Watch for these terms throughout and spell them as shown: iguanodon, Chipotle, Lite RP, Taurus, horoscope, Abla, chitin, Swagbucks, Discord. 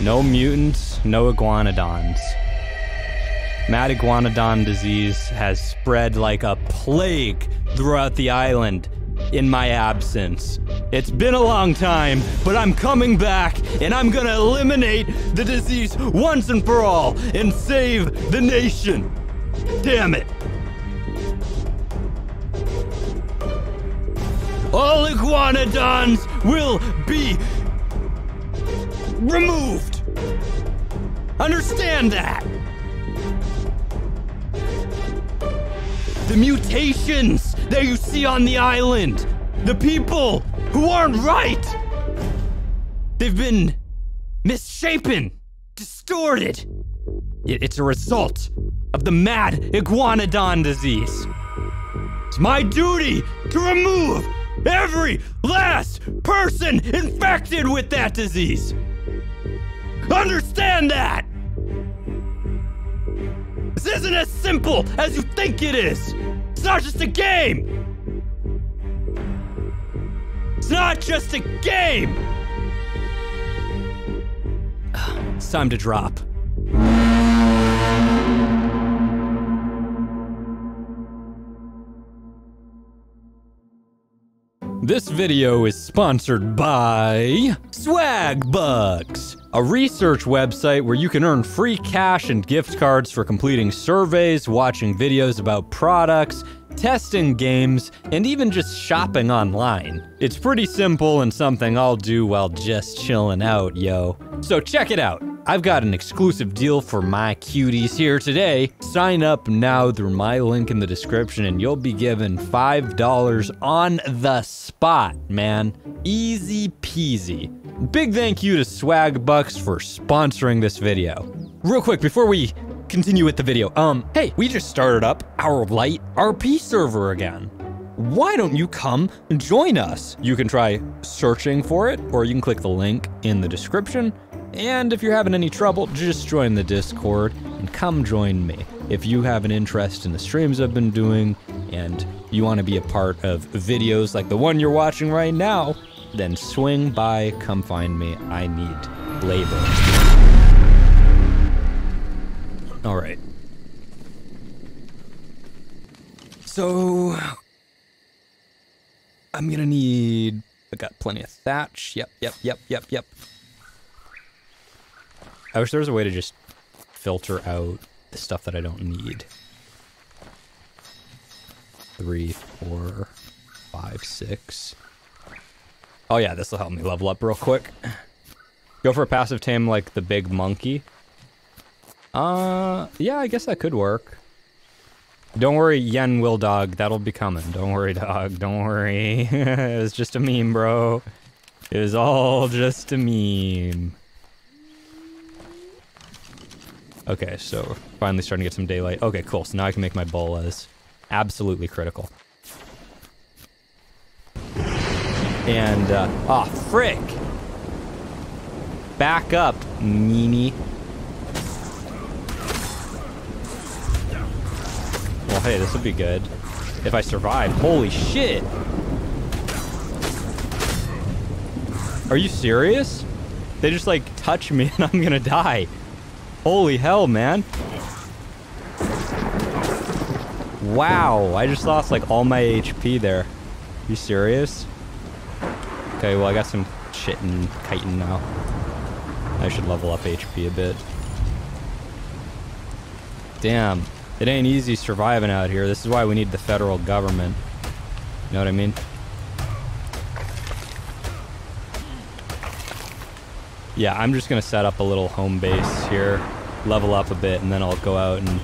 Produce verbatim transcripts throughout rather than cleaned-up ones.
No mutants, no iguanodons. Mad iguanodon disease has spread like a plague throughout the island in my absence. It's been a long time, but I'm coming back and I'm gonna eliminate the disease once and for all and save the nation. Damn it. All iguanodons will be removed. Understand that. The mutations that you see on the island, the people who aren't right, they've been misshapen, distorted. It's a result of the mad iguanodon disease. It's my duty to remove every last person infected with that disease. Understand that! This isn't as simple as you think it is. It's not just a game. It's not just a game. It's time to drop. This video is sponsored by Swagbucks, a research website where you can earn free cash and gift cards for completing surveys, watching videos about products, testing games, and even just shopping online. It's pretty simple and something I'll do while just chilling out, yo. So check it out. I've got an exclusive deal for my cuties here today. Sign up now through my link in the description and you'll be given five dollars on the spot, man. Easy peasy. Big thank you to Swagbucks for sponsoring this video. Real quick, before we continue with the video, um, hey, we just started up our Lite R P server again. Why don't you come join us? You can try searching for it, or you can click the link in the description. And if you're having any trouble, just join the Discord and come join me. If you have an interest in the streams I've been doing and you want to be a part of videos like the one you're watching right now, then swing by, come find me. I need labor. All right. So I'm gonna need, I got plenty of thatch. Yep, yep, yep, yep, yep. I wish there was a way to just filter out the stuff that I don't need. Three, four, five, six. Oh yeah, this will help me level up real quick. Go for a passive tame like the big monkey. Uh, yeah, I guess that could work. Don't worry, Yen will dog. That'll be coming. Don't worry, dog. Don't worry. It was just a meme, bro. It was all just a meme. Okay, so we're finally starting to get some daylight. Okay, cool. So now I can make my bolas. Absolutely critical. And, uh, oh, frick! Back up, meanie. Well, hey, this will be good. If I survive. Holy shit! Are you serious? They just, like, touch me and I'm gonna die. Holy hell, man. Wow, I just lost like all my H P there. You serious? Okay, well I got some shit and chitin now. I should level up H P a bit. Damn, it ain't easy surviving out here. This is why we need the federal government. You know what I mean? Yeah, I'm just gonna set up a little home base here, level up a bit, and then I'll go out and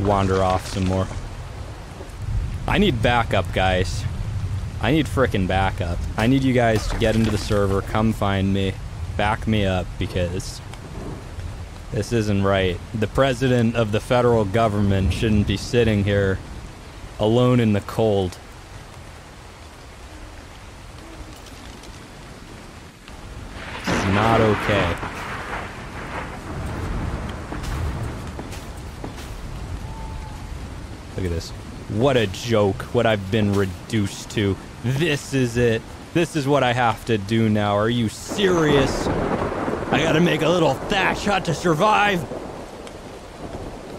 wander off some more. I need backup, guys. I need frickin' backup. I need you guys to get into the server, come find me, back me up, because this isn't right. The president of the federal government shouldn't be sitting here alone in the cold. Not okay. Look at this. What a joke, what I've been reduced to. This is it. This is what I have to do now. Are you serious? I gotta make a little thatch hut to survive.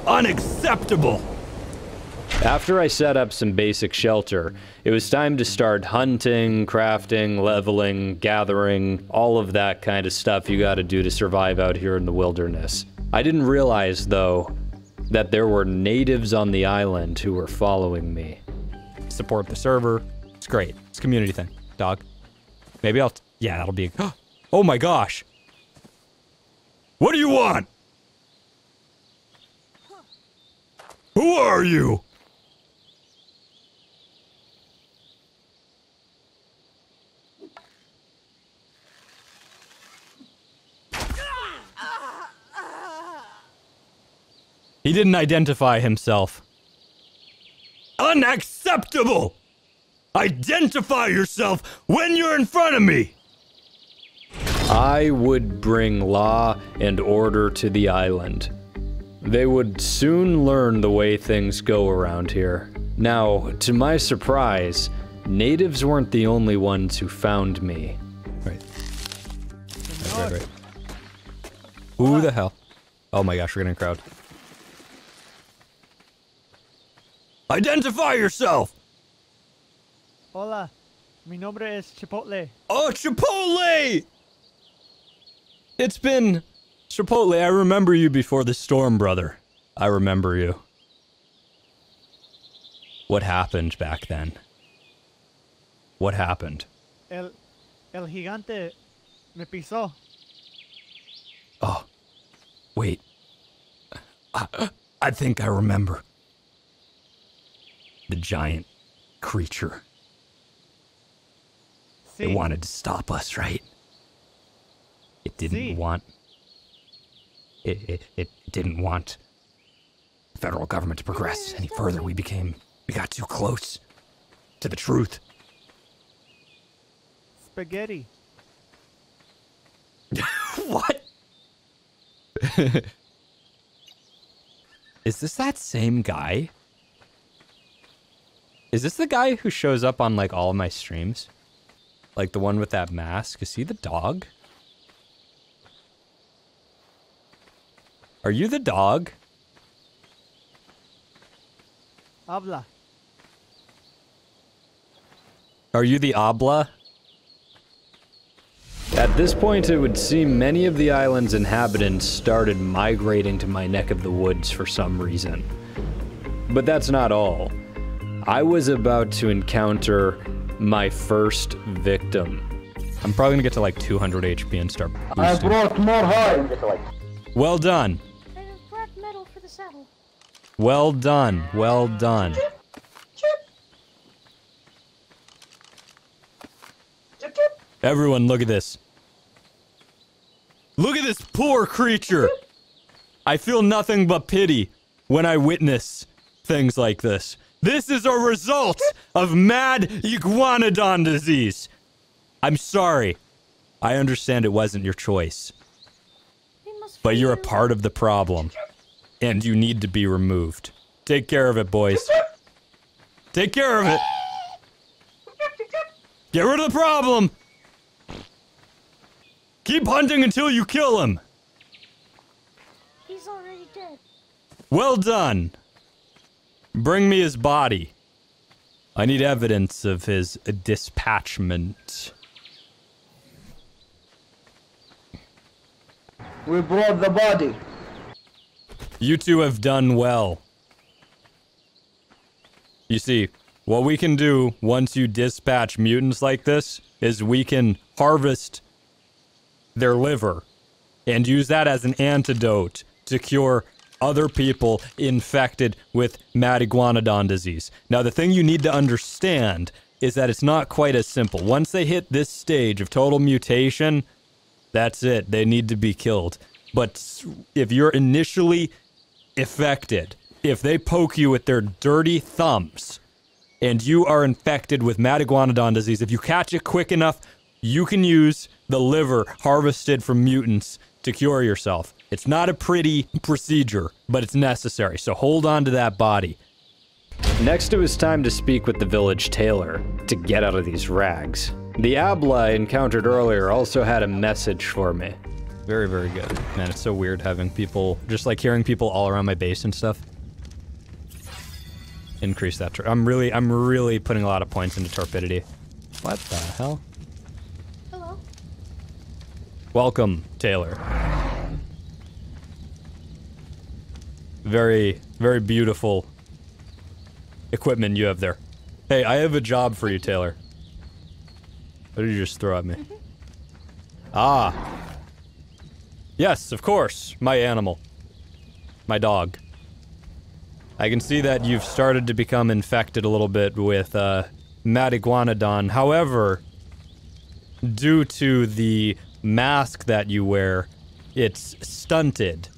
Unacceptable. After I set up some basic shelter, it was time to start hunting, crafting, leveling, gathering, all of that kind of stuff you gotta do to survive out here in the wilderness. I didn't realize, though, that there were natives on the island who were following me. Support the server. It's great. It's a community thing, dog. Maybe I'll... Yeah, that'll be... Oh my gosh! What do you want? Who are you? He didn't identify himself. Unacceptable! Identify yourself when you're in front of me! I would bring law and order to the island. They would soon learn the way things go around here. Now, to my surprise, natives weren't the only ones who found me. Right. Right, right, right. Who the hell? Oh my gosh, we're getting a crowd. Identify yourself! Hola, mi nombre es Chipotle. Oh, Chipotle! It's been... Chipotle, I remember you before the storm, brother. I remember you. What happened back then? What happened? El... El gigante... me pisó. Oh. Wait. I, I think I remember. The giant creature. See? It wanted to stop us, right? It didn't See? want... It, it, it didn't want the federal government to progress any further. We became... We got too close to the truth. Spaghetti. What? Is this that same guy? Is this the guy who shows up on, like, all of my streams? Like, the one with that mask? Is he the dog? Are you the dog? Abla. Are you the Abla? At this point, it would seem many of the island's inhabitants started migrating to my neck of the woods for some reason. But that's not all. I was about to encounter my first victim. I'm probably gonna get to like two hundred H P and start boosting. I brought more hide. Well done. I have brought metal for the saddle. Well done. Well done. Chip, chip. Chip, chip. Everyone, look at this. Look at this poor creature. Chip. I feel nothing but pity when I witness things like this. This is a result of mad iguanodon disease. I'm sorry. I understand it wasn't your choice. But you're a part of the problem. And you need to be removed. Take care of it, boys. Take care of it. Get rid of the problem. Keep hunting until you kill him. He's already dead. Well done. Bring me his body. I need evidence of his dispatchment. We brought the body. You two have done well. You see, what we can do once you dispatch mutants like this is we can harvest their liver and use that as an antidote to cure other people infected with mad iguanodon disease. Now, the thing you need to understand is that it's not quite as simple. Once they hit this stage of total mutation, that's it. They need to be killed. But if you're initially infected, if they poke you with their dirty thumbs and you are infected with mad iguanodon disease, if you catch it quick enough, you can use the liver harvested from mutants to cure yourself. It's not a pretty procedure, but it's necessary, so hold on to that body. Next, it was time to speak with the village tailor to get out of these rags. The Abla I encountered earlier also had a message for me. Very, very good. Man, it's so weird having people, just like hearing people all around my base and stuff. Increase that. I'm really, I'm really putting a lot of points into torpidity. What the hell? Hello. Welcome, Taylor. Very, very beautiful equipment you have there. Hey, I have a job for you, Taylor. What did you just throw at me? Ah. Yes, of course. My animal. My dog. I can see that you've started to become infected a little bit with uh, Matiguanodon. However, due to the mask that you wear, it's stunted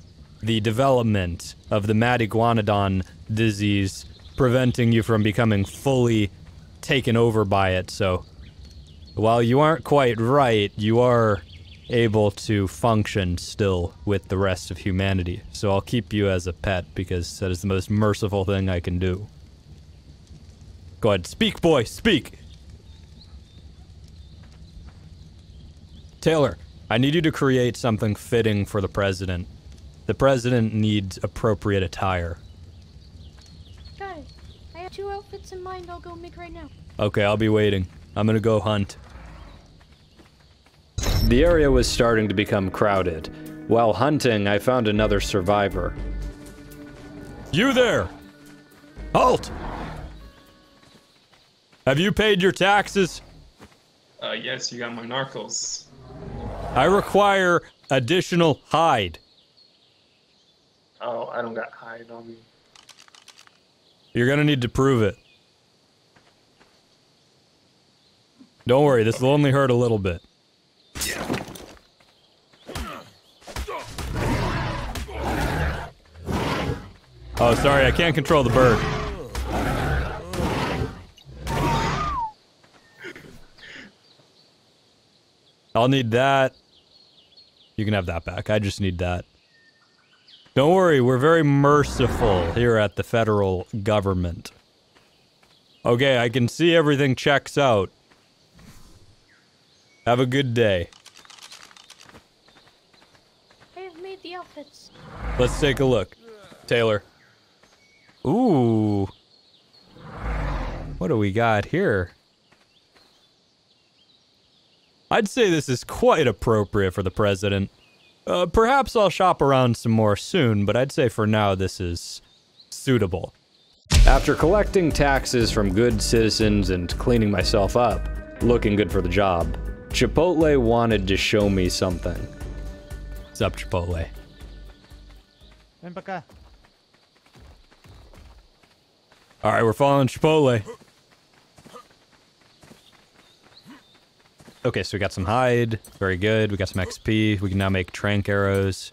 the development of the Matiguanodon disease, preventing you from becoming fully taken over by it. So, while you aren't quite right, you are able to function still with the rest of humanity. So I'll keep you as a pet because that is the most merciful thing I can do. Go ahead, speak, boy, speak! Taylor, I need you to create something fitting for the president. The president needs appropriate attire. Got it. I have two outfits in mind I'll go make right now. Okay, I'll be waiting. I'm gonna go hunt. The area was starting to become crowded. While hunting, I found another survivor. You there! Halt! Have you paid your taxes? Uh, yes, you got my narcos. I require additional hide. Oh, I don't got hide on me. You're gonna need to prove it. Don't worry, this will only hurt a little bit. Yeah. Oh, sorry, I can't control the bird. I'll need that. You can have that back. I just need that. Don't worry, we're very merciful here at the federal government. Okay, I can see everything checks out. Have a good day. I have made the outfits. Let's take a look. Taylor. Ooh. What do we got here? I'd say this is quite appropriate for the president. Uh, perhaps I'll shop around some more soon, but I'd say for now this is suitable. After collecting taxes from good citizens and cleaning myself up, looking good for the job, Chipotle wanted to show me something. What's up, Chipotle? Alright, we're following Chipotle. Okay, so we got some hide. Very good. We got some X P. We can now make tranq arrows.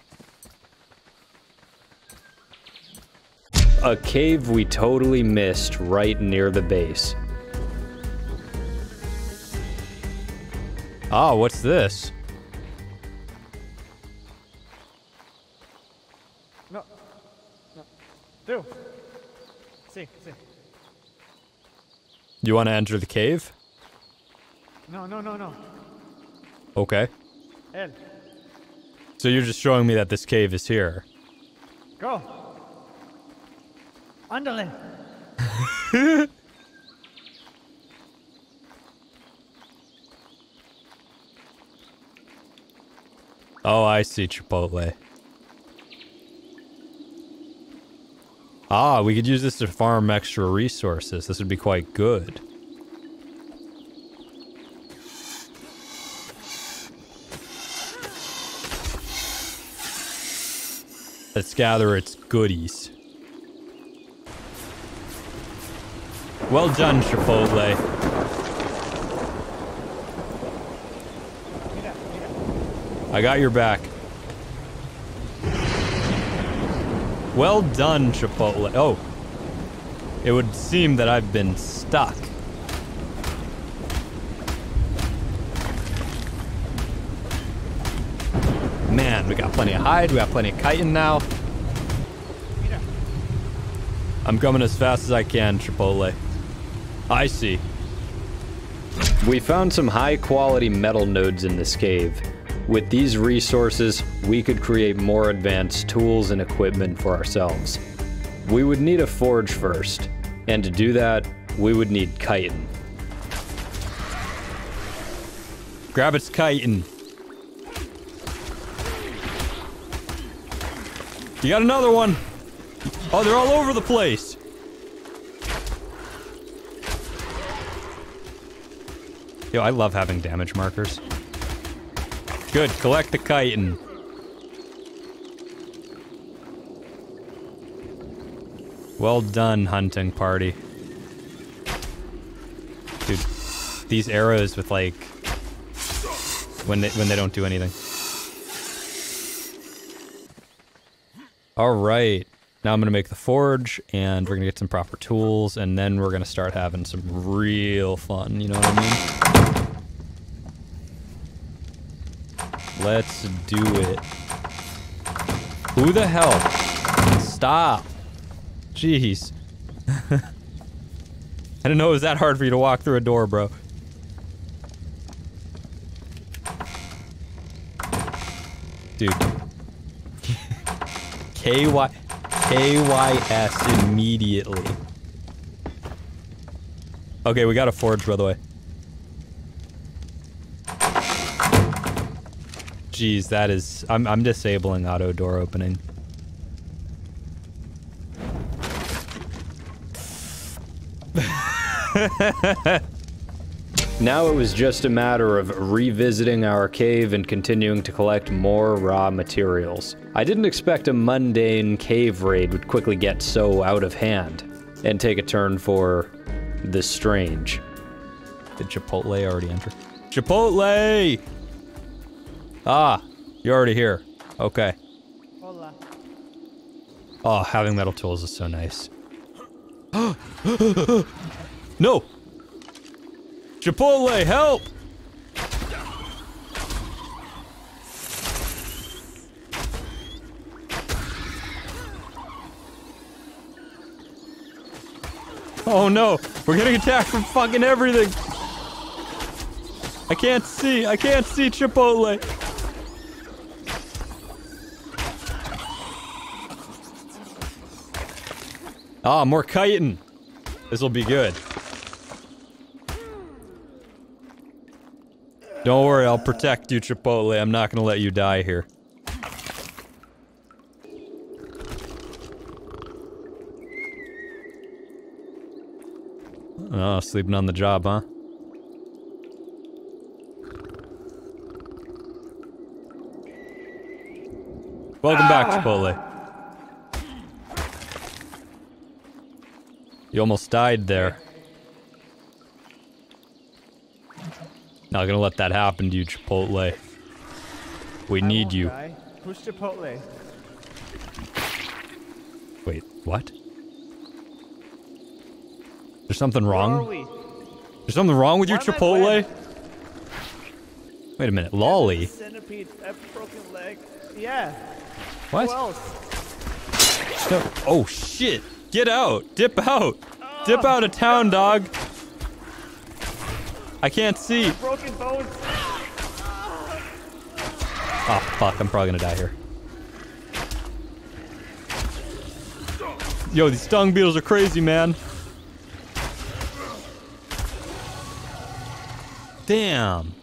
A cave we totally missed right near the base. Ah, oh, what's this? No. No. Do. See, see. You want to enter the cave? No, no, no, no. Okay. El. So you're just showing me that this cave is here. Go. Underland. Oh, I see, Chipotle. Ah, we could use this to farm extra resources. This would be quite good. Let's gather its goodies. Well done, Chipotle. I got your back. Well done, Chipotle. Oh. It would seem that I've been stuck. Man, we got plenty of hide. We got plenty of chitin now. I'm coming as fast as I can, Chipotle. I see. We found some high-quality metal nodes in this cave. With these resources, we could create more advanced tools and equipment for ourselves. We would need a forge first, and to do that, we would need chitin. Grab its chitin. You got another one. Oh, they're all over the place. Yo, I love having damage markers. Good, collect the chitin. Well done, hunting party. Dude, these arrows with like... When they, when they don't do anything. All right. Now I'm going to make the forge, and we're going to get some proper tools, and then we're going to start having some real fun, you know what I mean? Let's do it. Who the hell? Stop. Jeez. I didn't know it was that hard for you to walk through a door, bro. Dude. K Y... K Y S immediately. Okay, we got a forge, by the way. Jeez, that is... I'm, I'm disabling auto door opening. Now it was just a matter of revisiting our cave and continuing to collect more raw materials. I didn't expect a mundane cave raid would quickly get so out of hand and take a turn for the strange. Did Chipotle already enter? Chipotle! Ah, you're already here. Okay. Hola. Oh, having metal tools is so nice. No! Chipotle, help! Oh no, we're getting attacked from fucking everything! I can't see, I can't see Chipotle! Ah, more chitin! This'll be good. Don't worry, I'll protect you, Chipotle. I'm not gonna let you die here. Oh, sleeping on the job, huh? Welcome ah. back, Chipotle. You almost died there. Not gonna let that happen to you, Chipotle. We I need you. Die. Who's Chipotle? Wait, what? There's something wrong? There's something wrong with Why your Chipotle? Wait a minute, Lolly? Centipede, broken leg. Yeah. What? Who else? No. Oh shit! Get out! Dip out! Oh. Dip out of town, dog! I can't see. Broken bones. Oh fuck, I'm probably gonna die here. Yo, these dung beetles are crazy, man. Damn.